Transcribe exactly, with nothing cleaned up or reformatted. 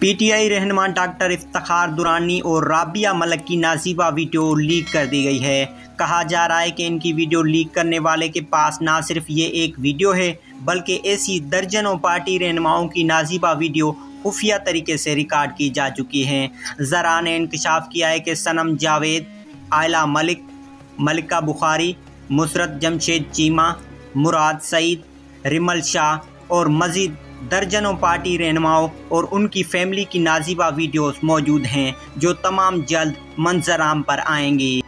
PTI रहनुमा doctor Iftekhar Durrani और राबिया मलिक की नाजीबा वीडियो लीक कर दी गई है। कहा जा रहा है कि इनकी वीडियो लीक करने वाले के पास ना सिर्फ ये एक वीडियो है बल्कि ऐसी दर्जनों पार्टी रहनुमाओं की नाजीबा वीडियो खुफिया तरीके से रिकॉर्ड की जा चुकी हैं। जरा ने इंकशाफ किया है कि सनम जावेद, आयला मलिक, मलिका बुखारी, नसरत जमशेद, चीमा मुराद, सईद रिमल शाह और मजीद दर्जनों पार्टी रहनुमाओं और उनकी फैमिली की नाजीबा वीडियोस मौजूद हैं जो तमाम जल्द मंजर आम पर आएंगी।